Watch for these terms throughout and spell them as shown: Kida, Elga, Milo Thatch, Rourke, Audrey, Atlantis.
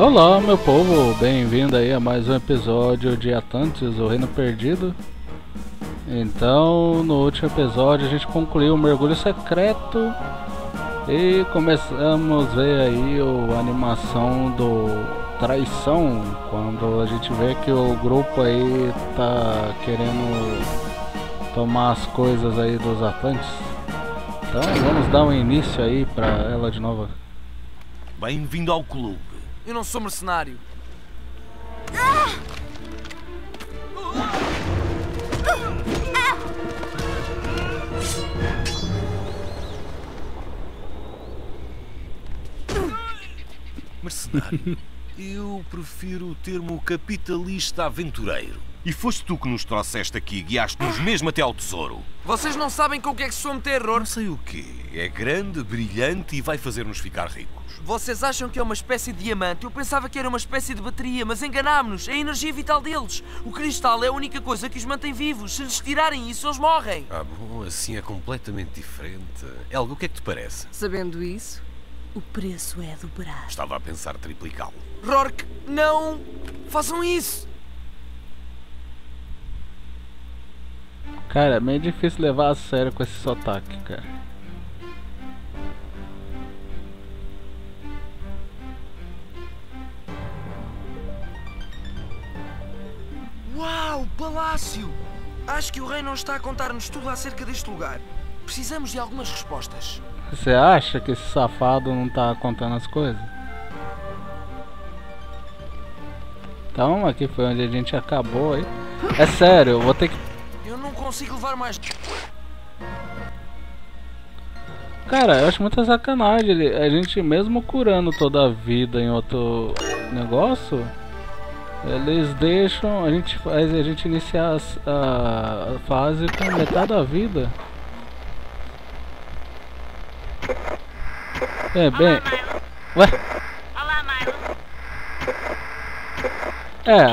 Olá, meu povo, bem-vindo aí a mais um episódio de Atlantis, o Reino Perdido. Então, no último episódio a gente concluiu o mergulho secreto e começamos a ver aí a animação do traição, quando a gente vê que o grupo aí tá querendo tomar as coisas aí dos Atlantes. Então, vamos dar um início aí pra ela de novo. Bem-vindo ao clube. Eu não sou mercenário. Mercenário? Eu prefiro o termo capitalista aventureiro. E foste tu que nos trouxeste aqui, guiaste-nos mesmo até ao tesouro. Vocês não sabem com o que é que se somete a erro. Não sei o quê. É grande, brilhante e vai fazer-nos ficar ricos. Vocês acham que é uma espécie de diamante? Eu pensava que era uma espécie de bateria, mas enganámo-nos. É a energia vital deles. O cristal é a única coisa que os mantém vivos. Se lhes tirarem isso, eles morrem. Ah, bom, assim é completamente diferente. Elga, o que é que te parece? Sabendo isso, o preço é dobrado. Estava a pensar triplicá-lo. Rourke, não façam isso! Cara, é meio difícil levar a sério com esse sotaque, cara. Uau, palácio! Acho que o rei não está a contar-nos tudo acerca deste lugar. Precisamos de algumas respostas. Você acha que esse safado não está contando as coisas? Então, aqui foi onde a gente acabou aí. É sério, eu vou ter que... Não consigo levar mais. Cara, eu acho muita sacanagem. A gente mesmo curando toda a vida em outro negócio, eles deixam a gente iniciar a fase com metade da vida. É bem. Olá, Milo. Ué? Olá, Milo. É,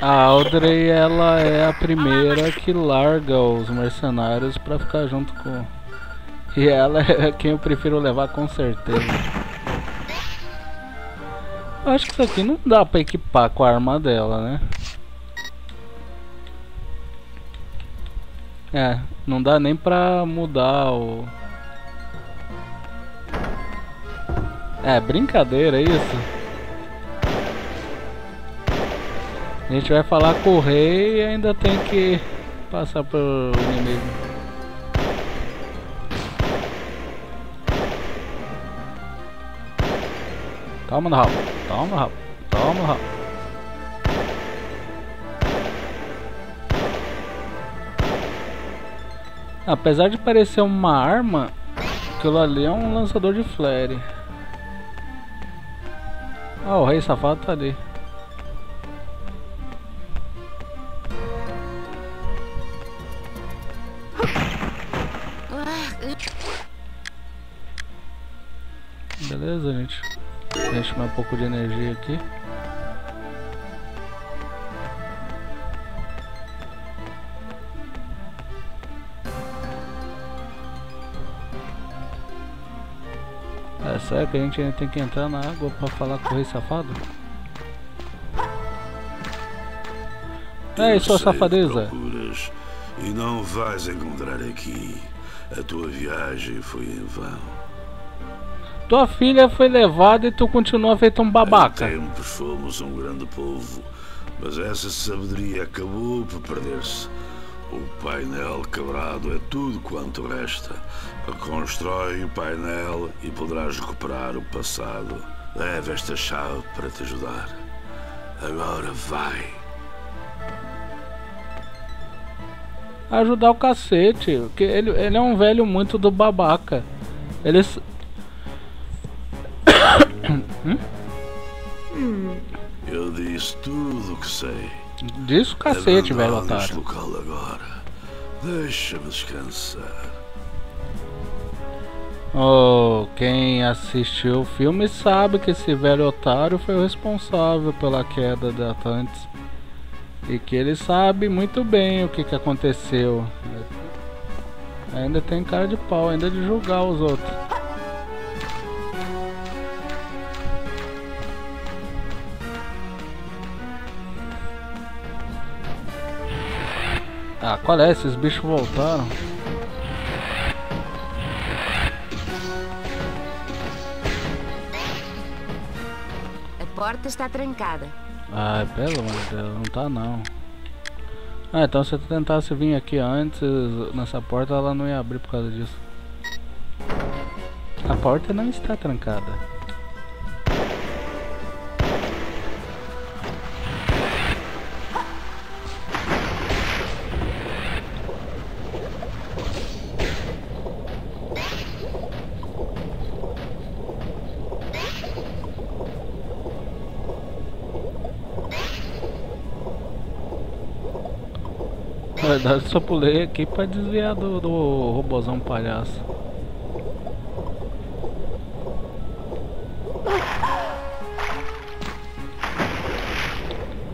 a Audrey, ela é a primeira que larga os mercenários pra ficar junto com... E ela é quem eu prefiro levar com certeza. Eu acho que isso aqui não dá pra equipar com a arma dela, né? É, não dá nem pra mudar o... É, brincadeira isso. A gente vai falar com o rei e ainda tem que passar pro inimigo. Calma no rabo, toma no rabo, toma no rabo. Apesar de parecer uma arma, aquilo ali é um lançador de flare. Ah, o rei safado tá ali. Beleza, gente. Deixa mais um pouco de energia aqui. É sério que a gente ainda tem que entrar na água pra falar com o rei safado? Ei, sua safadeza! E não vais encontrar aqui. A tua viagem foi em vão. Tua filha foi levada e tu continua feito um babaca. Há tempos fomos um grande povo, mas essa sabedoria acabou por perder-se. O painel quebrado é tudo quanto resta. Reconstrói o painel e poderás recuperar o passado. Leva esta chave para te ajudar. Agora vai. Ajudar o cacete, porque ele é um velho muito do babaca. Eles... Eu disse tudo o que sei. Diz o cacete, velho otário. Local agora. Deixa-me descansar. Oh, quem assistiu o filme sabe que esse velho otário foi o responsável pela queda da Atlantis. E que ele sabe muito bem o que aconteceu. Ainda tem cara de pau, ainda de julgar os outros. Ah, qual é? Esses bichos voltaram. A porta está trancada. Ai, pelo amor de Deus, não tá não. Ah, então se eu tentasse vir aqui antes, nessa porta ela não ia abrir por causa disso. A porta não está trancada. Na verdade só pulei aqui pra desviar do robozão palhaço.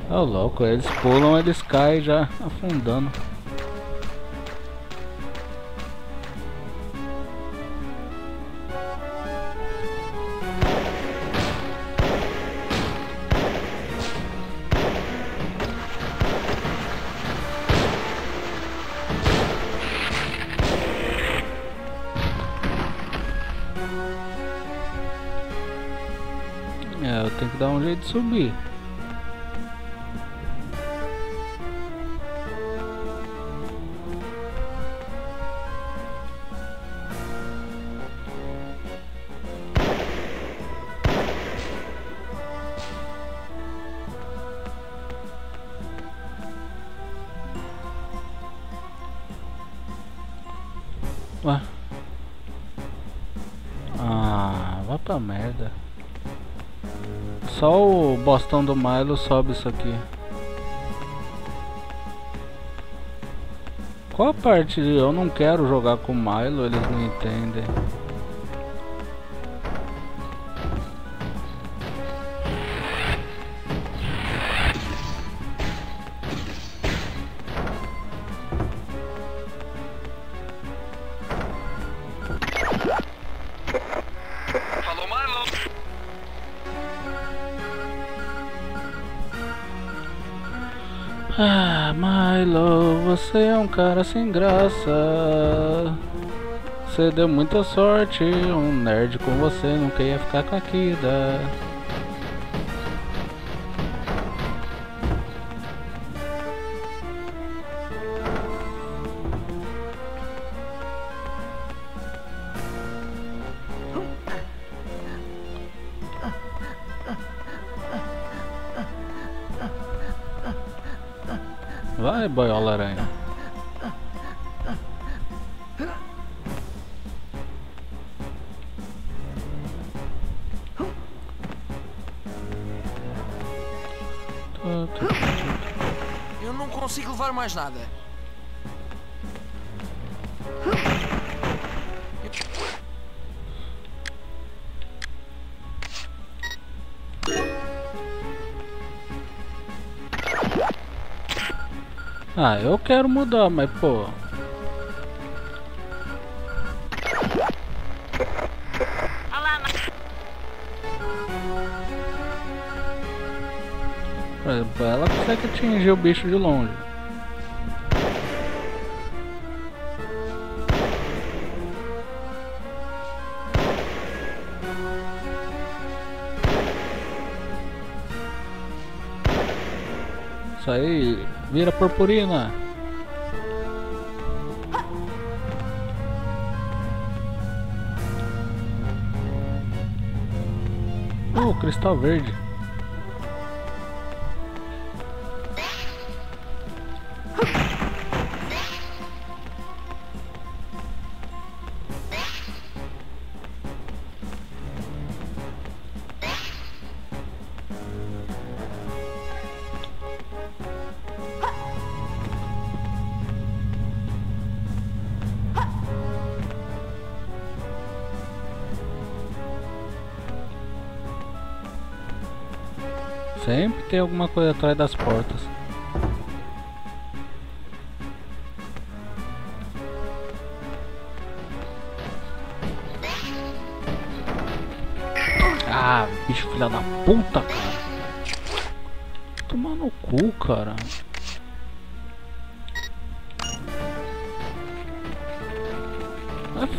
Tá louco, eles pulam, eles caem já afundando. É, eu tenho que dar um jeito de subir. Ué. Ah, vai pra merda. Só o bostão do Milo sobe isso aqui. Qual a parte de eu não quero jogar com o Milo, eles não entendem. Ah, Milo, você é um cara sem graça. Você deu muita sorte, um nerd com você nunca ia ficar com a Kida. Vai, boiola aranha. Eu não consigo levar mais nada. Ah, eu quero mudar, mas pô. Olá, por exemplo, ela consegue atingir o bicho de longe. Isso aí vira purpurina. Oh, cristal verde. Sempre tem alguma coisa atrás das portas. Ah, bicho filha da puta, cara. Tomar no cu, cara.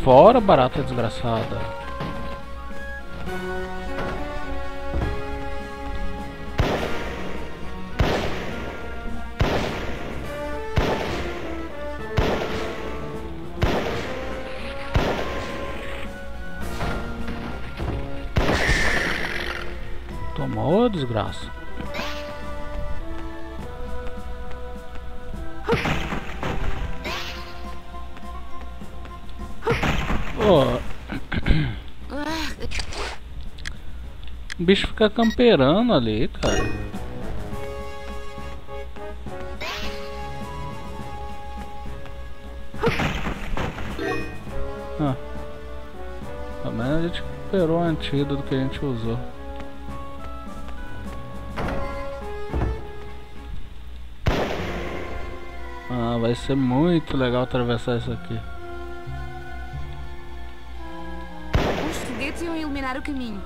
fora, barata desgraçada. Tomou, desgraça. O bicho fica camperando ali, cara. Ah. Pelo menos a gente recuperou o antídoto que a gente usou. Ah, vai ser muito legal atravessar isso aqui. Os foguetes iam iluminar o caminho.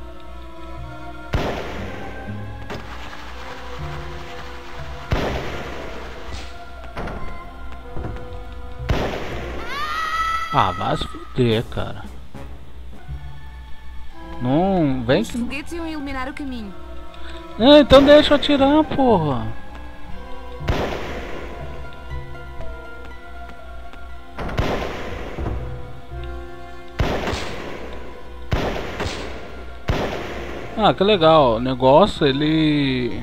Ah, vai se fuder, cara. Não, vem que... Os foguetes iam iluminar o caminho. Ah, então deixa eu atirar, porra. Ah, que legal. O negócio, ele...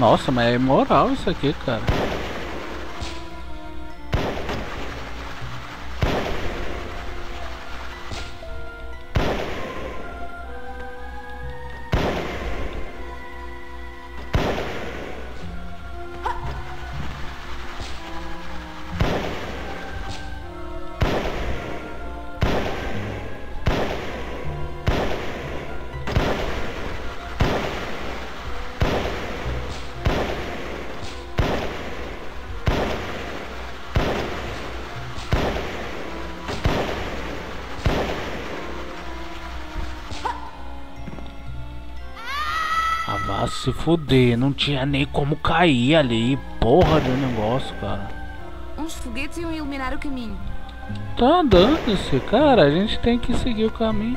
Nossa, mas é imoral isso aqui, cara. Vá se fuder, não tinha nem como cair ali, porra do negócio, cara. Uns foguetes iam iluminar o caminho. Tá dando-se, cara, a gente tem que seguir o caminho.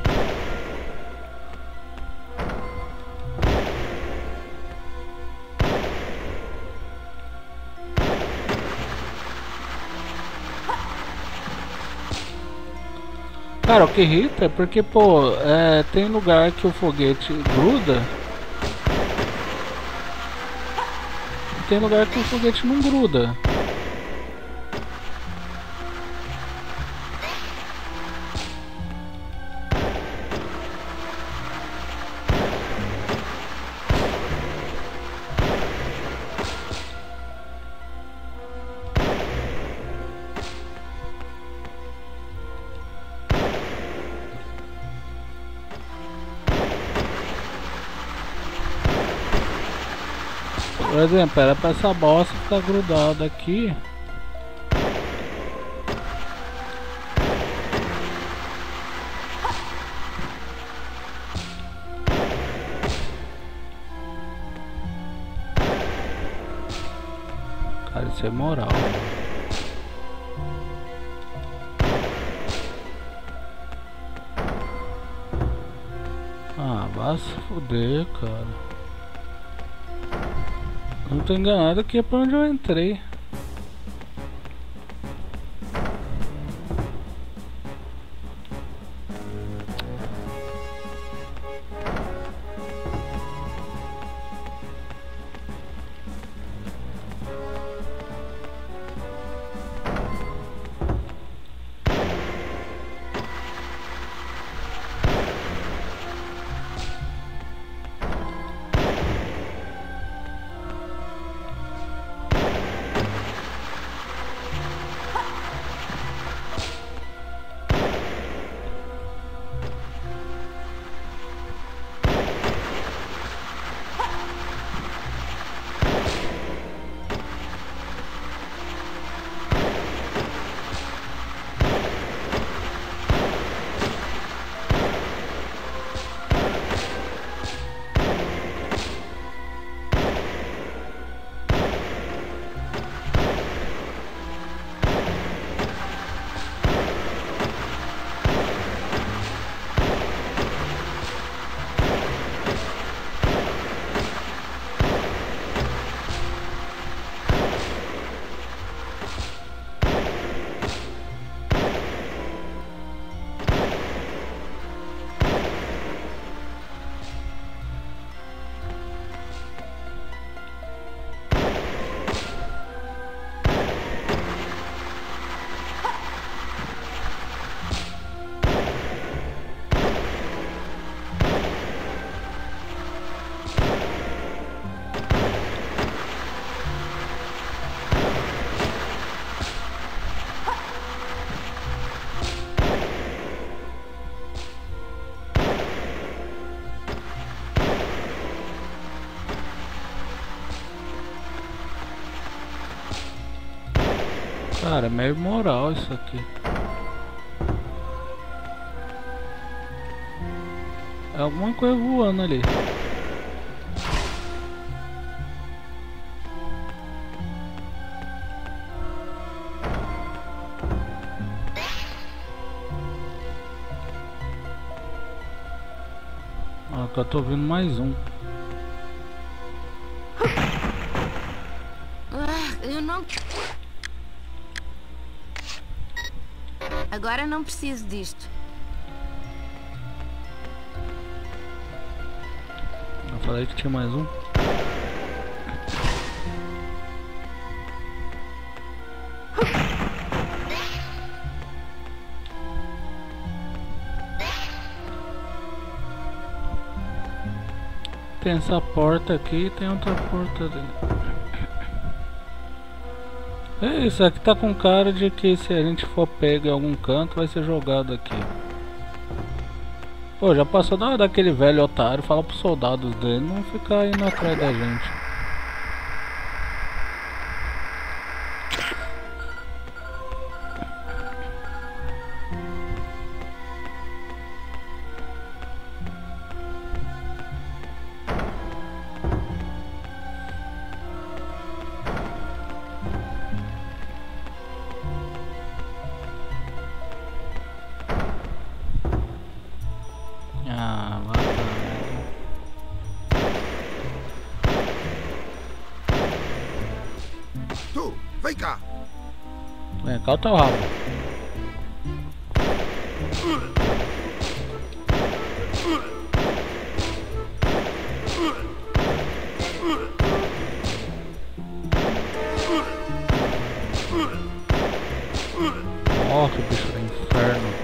Cara, o que irrita é porque, pô, tem lugar que o foguete gruda. Tem lugar que o foguete não gruda. Por exemplo, era pra essa bosta ficar grudada aqui. Cara, isso é moral. Ah, vai se fuder, cara. Não tô enganado, aqui é pra onde eu entrei. Cara, é meio moral isso aqui. É alguma coisa voando ali. Ah, eu tô ouvindo mais um. Agora não preciso disto. Eu falei que tinha mais um. Tem essa porta aqui e tem outra porta ali. É, isso aqui tá com cara de que se a gente for pego em algum canto vai ser jogado aqui. Pô, já passou da hora daquele velho otário falar pros soldados dele não ficar indo atrás da gente. Cá o teu rabo. Ó, que bicho do inferno.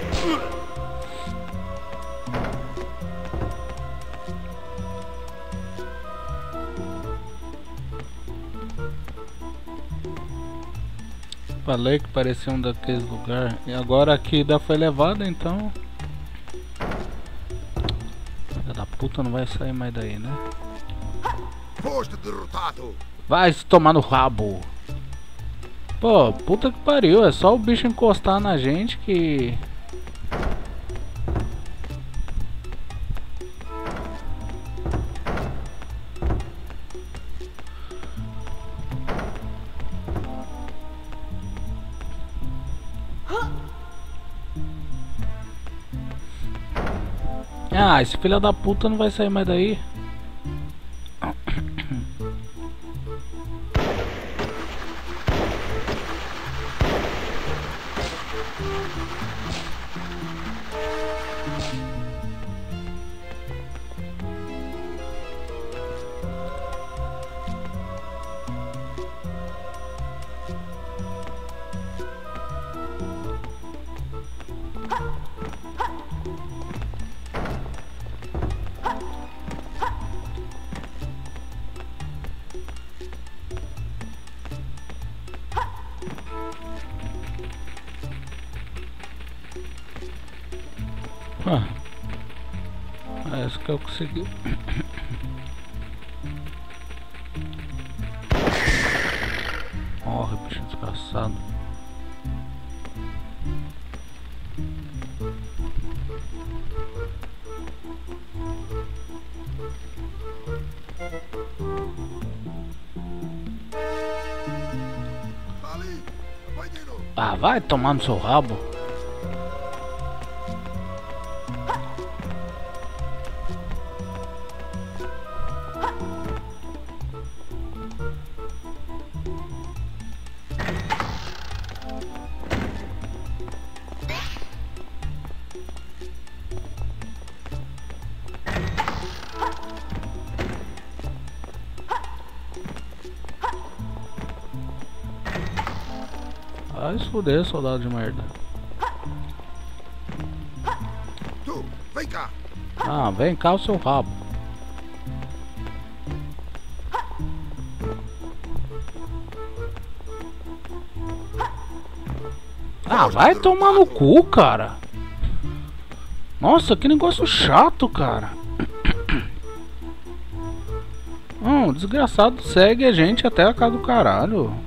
Falei que parecia um daqueles lugares. E agora a Kida foi levada, então. Filha da puta, não vai sair mais daí, né? Posto derrotado. Vai se tomar no rabo. Pô, puta que pariu. É só o bicho encostar na gente que... Ah, esse filho da puta não vai sair mais daí. Parece que eu consegui. Morre, bicho desgraçado. Ah, vai tomar no seu rabo. Vai se fuder, soldado de merda. Tu, vem cá. Ah, vem cá o seu rabo. Ah, vai tomar no cu, cara. Nossa, que negócio chato, cara. O desgraçado segue a gente até a casa do caralho.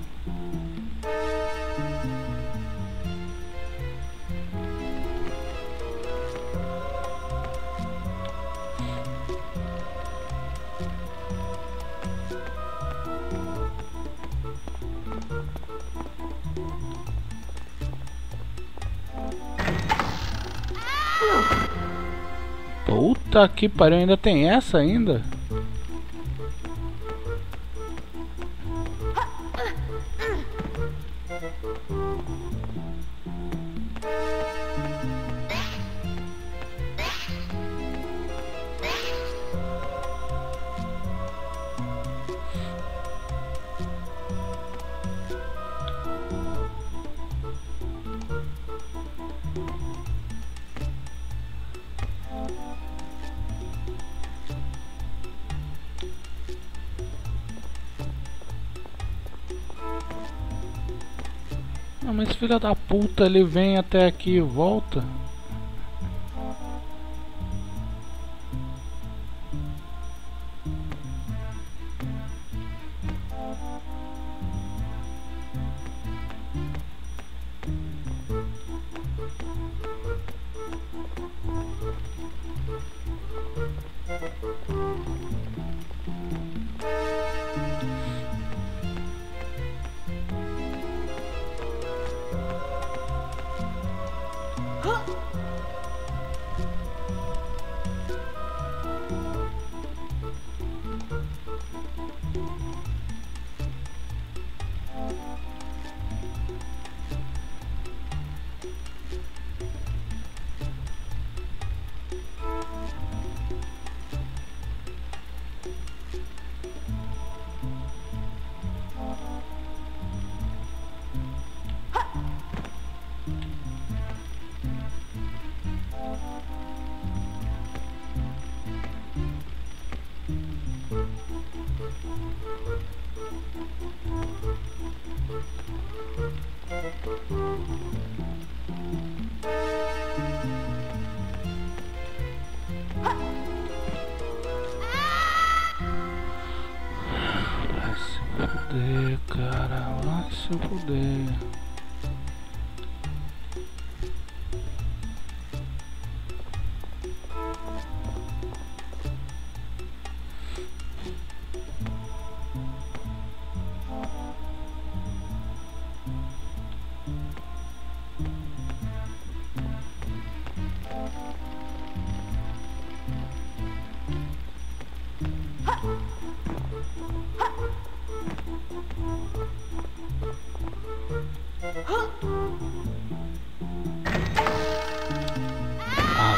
Puta que pariu, ainda tem essa ainda? Mas filha da puta, ele vem até aqui e volta.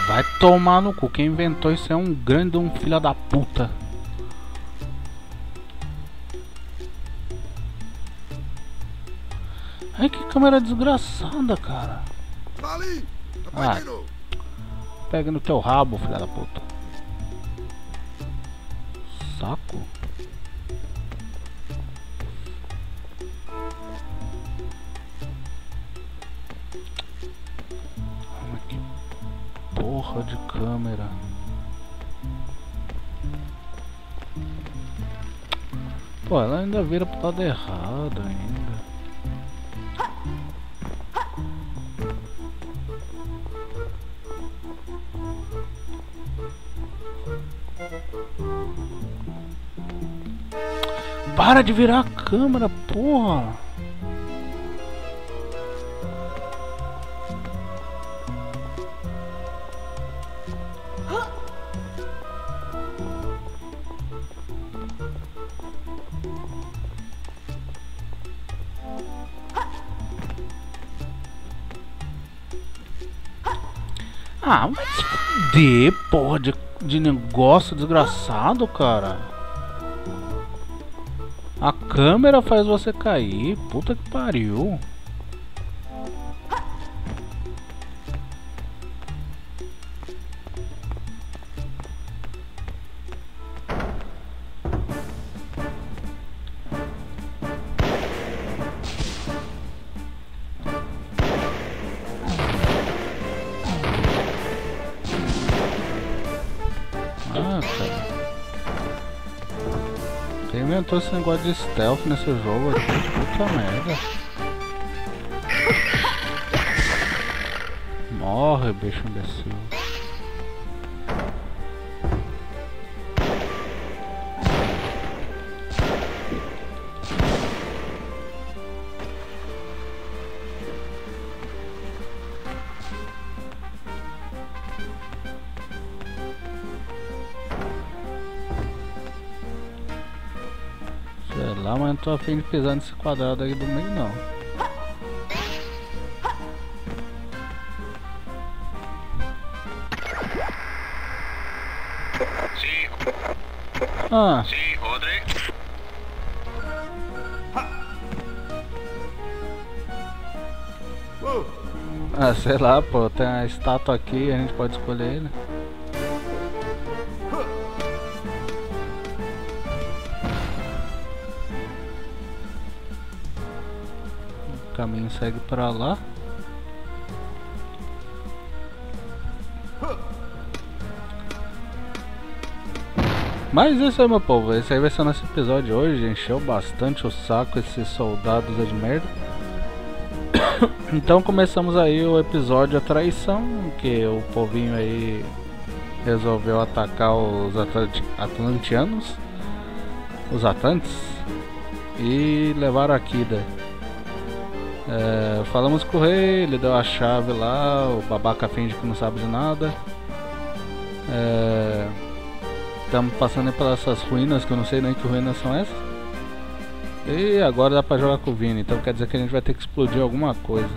Vai tomar no cu, quem inventou isso é um grande filho da puta. Ai, que câmera desgraçada, cara. Ah, pega no teu rabo, filho da puta. Saco. De câmera. Pô, ela ainda vira pro lado errado ainda. Para de virar a câmera, porra. Ah, vai se fuder, porra, de negócio desgraçado, cara. A câmera faz você cair, puta que pariu. Inventou esse negócio de stealth nesse jogo aqui, puta merda. Morre, bicho imbecil. lá, mas não tô a fim de pisar nesse quadrado aí do meio não. Sim. Ah. Sim, Audrey. Ah, sei lá, pô, tem a estátua aqui, a gente pode escolher ele. O caminho segue pra lá. Mas isso aí, meu povo, esse aí vai ser o nosso episódio de hoje. Encheu bastante o saco esses soldados de merda. Então começamos aí o episódio A Traição, que o povinho aí resolveu atacar os atlantianos, os atlantes, e levaram a Kida. Falamos com o rei, ele deu a chave lá, o babaca finge que não sabe de nada. Estamos passando aí pelas essas ruínas, que eu não sei nem que ruínas são essas. E agora dá pra jogar com o Vini, então quer dizer que a gente vai ter que explodir alguma coisa.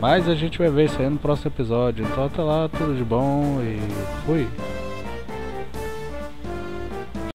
Mas a gente vai ver isso aí no próximo episódio. Então até lá, tudo de bom e fui!